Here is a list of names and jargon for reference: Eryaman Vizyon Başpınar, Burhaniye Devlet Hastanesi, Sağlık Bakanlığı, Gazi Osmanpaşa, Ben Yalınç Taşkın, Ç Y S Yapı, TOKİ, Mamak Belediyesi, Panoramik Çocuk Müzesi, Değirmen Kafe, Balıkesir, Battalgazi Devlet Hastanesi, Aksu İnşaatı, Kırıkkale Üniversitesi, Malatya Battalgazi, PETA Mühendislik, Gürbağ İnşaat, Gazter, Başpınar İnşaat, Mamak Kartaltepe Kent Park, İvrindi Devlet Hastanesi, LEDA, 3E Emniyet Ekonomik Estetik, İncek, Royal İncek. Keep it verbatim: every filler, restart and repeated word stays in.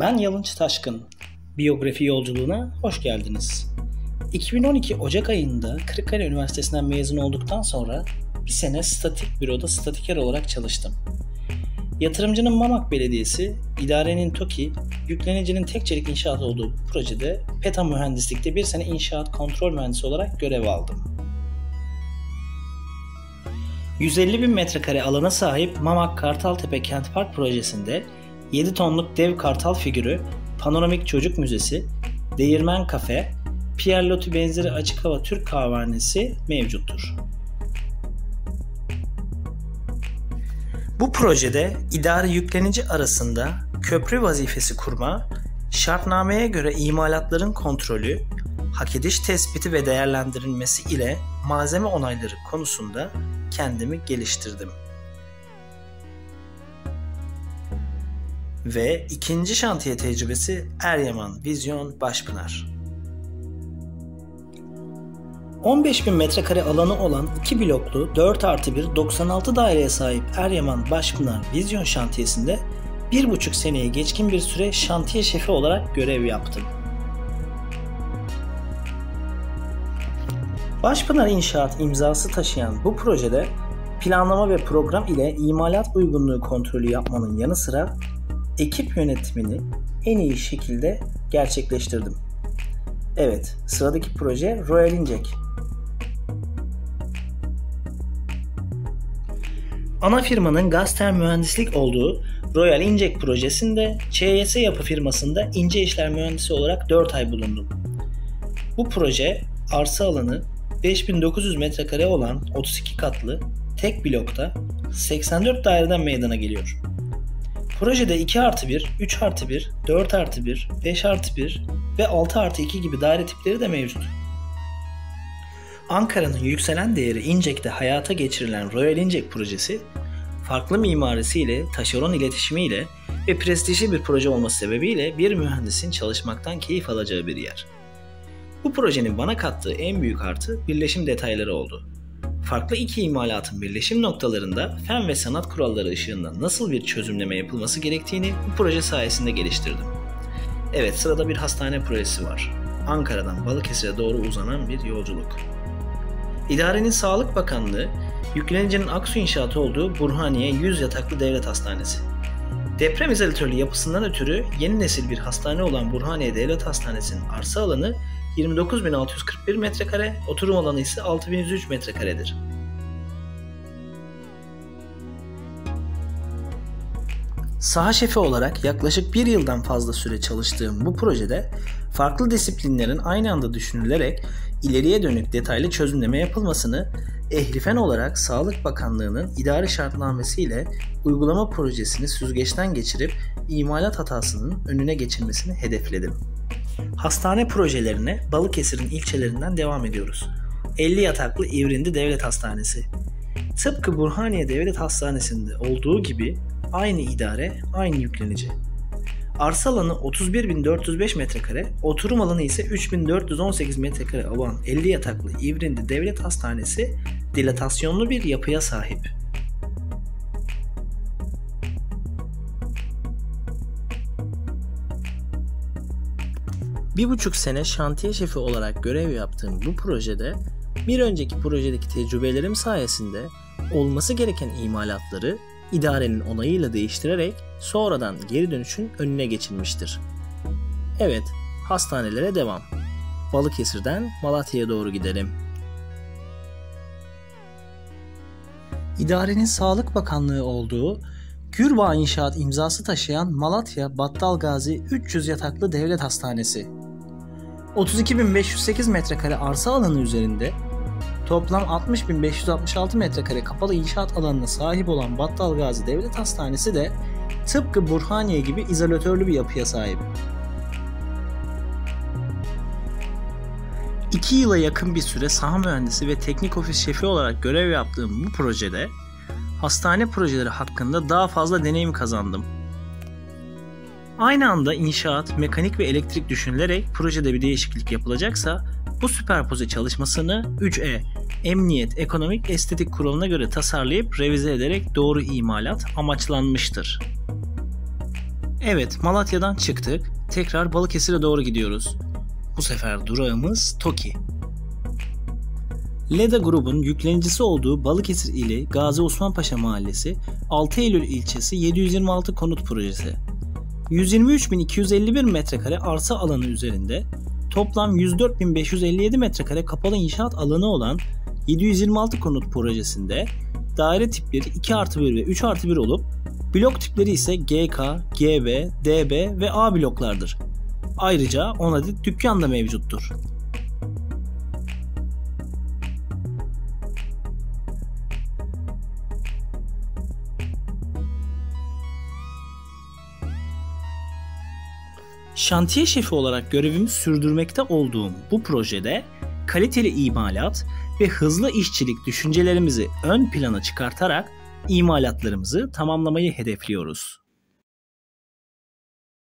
Ben Yalınç Taşkın, biyografi yolculuğuna hoş geldiniz. iki bin on iki Ocak ayında Kırıkkale Üniversitesi'nden mezun olduktan sonra bir sene statik büroda statiker olarak çalıştım. Yatırımcının Mamak Belediyesi, idarenin TOKİ, yüklenicinin tek çelik inşaat olduğu bu projede PETA Mühendislik'te bir sene inşaat kontrol mühendisi olarak görev aldım. yüz elli bin metrekare alana sahip Mamak Kartaltepe Kent Park projesinde yedi tonluk dev kartal figürü, Panoramik Çocuk Müzesi, Değirmen Kafe, Pierlot benzeri açık hava Türk kahvehanesi mevcuttur. Bu projede idari yüklenici arasında köprü vazifesi kurma, şartnameye göre imalatların kontrolü, hak ediş tespiti ve değerlendirilmesi ile malzeme onayları konusunda kendimi geliştirdim. Ve ikinci şantiye tecrübesi Eryaman Vizyon Başpınar. on beş bin metrekare alanı olan iki bloklu dört artı bir doksan altı daireye sahip Eryaman Başpınar Vizyon Şantiyesi'nde bir buçuk seneye geçkin bir süre şantiye şefi olarak görev yaptım. Başpınar İnşaat imzası taşıyan bu projede planlama ve program ile imalat uygunluğu kontrolü yapmanın yanı sıra ekip yönetimini en iyi şekilde gerçekleştirdim. Evet, sıradaki proje Royal İncek. Ana firmanın Gazter mühendislik olduğu Royal İncek projesinde Ç Y S Yapı firmasında ince işler mühendisi olarak dört ay bulundum. Bu proje arsa alanı beş bin dokuz yüz metrekare olan otuz iki katlı tek blokta seksen dört daireden meydana geliyor. Projede iki artı bir, üç artı bir, dört artı bir, beş artı bir ve altı artı iki gibi daire tipleri de mevcut. Ankara'nın yükselen değeri İncek'te hayata geçirilen Royal İncek projesi, farklı mimarisiyle, taşeron iletişimiyle ve prestijli bir proje olması sebebiyle bir mühendisin çalışmaktan keyif alacağı bir yer. Bu projenin bana kattığı en büyük artı birleşim detayları oldu. Farklı iki imalatın birleşim noktalarında fen ve sanat kuralları ışığında nasıl bir çözümleme yapılması gerektiğini bu proje sayesinde geliştirdim. Evet, sırada bir hastane projesi var. Ankara'dan Balıkesir'e doğru uzanan bir yolculuk. İdarenin Sağlık Bakanlığı, yüklenicinin Aksu İnşaatı olduğu Burhaniye yüz yataklı devlet hastanesi. Deprem izolatörlü yapısından ötürü yeni nesil bir hastane olan Burhaniye Devlet Hastanesi'nin arsa alanı yirmi dokuz bin altı yüz kırk bir metrekare, oturum alanı ise altı bin yüz üç metrekaredir. Saha şefi olarak yaklaşık bir yıldan fazla süre çalıştığım bu projede farklı disiplinlerin aynı anda düşünülerek ileriye dönük detaylı çözümleme yapılmasını ehlifen olarak Sağlık Bakanlığı'nın idari şartnamesi ile uygulama projesini süzgeçten geçirip imalat hatasının önüne geçilmesini hedefledim. Hastane projelerine Balıkesir'in ilçelerinden devam ediyoruz. elli yataklı İvrindi Devlet Hastanesi. Tıpkı Burhaniye Devlet Hastanesi'nde olduğu gibi aynı idare, aynı yüklenici. Arsa alanı otuz bir bin dört yüz beş metrekare, oturum alanı ise üç bin dört yüz on sekiz metrekare olan elli yataklı İvrindi Devlet Hastanesi dilatasyonlu bir yapıya sahip. Bir buçuk sene şantiye şefi olarak görev yaptığım bu projede, bir önceki projedeki tecrübelerim sayesinde olması gereken imalatları idarenin onayıyla değiştirerek sonradan geri dönüşün önüne geçilmiştir. Evet, hastanelere devam. Balıkesir'den Malatya'ya doğru gidelim. İdarenin Sağlık Bakanlığı olduğu Gürbağ İnşaat imzası taşıyan Malatya Battalgazi üç yüz yataklı devlet hastanesi. otuz iki bin beş yüz sekiz metrekare arsa alanı üzerinde toplam altmış bin beş yüz altmış altı metrekare kapalı inşaat alanına sahip olan Battalgazi Devlet Hastanesi de tıpkı Burhaniye gibi izolatörlü bir yapıya sahip. iki yıla yakın bir süre saha mühendisi ve teknik ofis şefi olarak görev yaptığım bu projede hastane projeleri hakkında daha fazla deneyim kazandım. Aynı anda inşaat, mekanik ve elektrik düşünülerek projede bir değişiklik yapılacaksa bu süperpoze çalışmasını üç E Emniyet Ekonomik Estetik kuralına göre tasarlayıp revize ederek doğru imalat amaçlanmıştır. Evet, Malatya'dan çıktık. Tekrar Balıkesir'e doğru gidiyoruz. Bu sefer durağımız TOKİ. LEDA grubun yüklenicisi olduğu Balıkesir ili Gazi Osmanpaşa Mahallesi, altı Eylül ilçesi yedi yüz yirmi altı konut projesi. yüz yirmi üç bin iki yüz elli bir metrekare arsa alanı üzerinde toplam yüz dört bin beş yüz elli yedi metrekare kapalı inşaat alanı olan yedi yüz yirmi altı konut projesinde daire tipleri iki artı bir ve üç artı bir olup blok tipleri ise G K, G B, D B ve A bloklardır. Ayrıca on adet dükkan da mevcuttur. Şantiye şefi olarak görevimi sürdürmekte olduğum bu projede kaliteli imalat ve hızlı işçilik düşüncelerimizi ön plana çıkartarak imalatlarımızı tamamlamayı hedefliyoruz.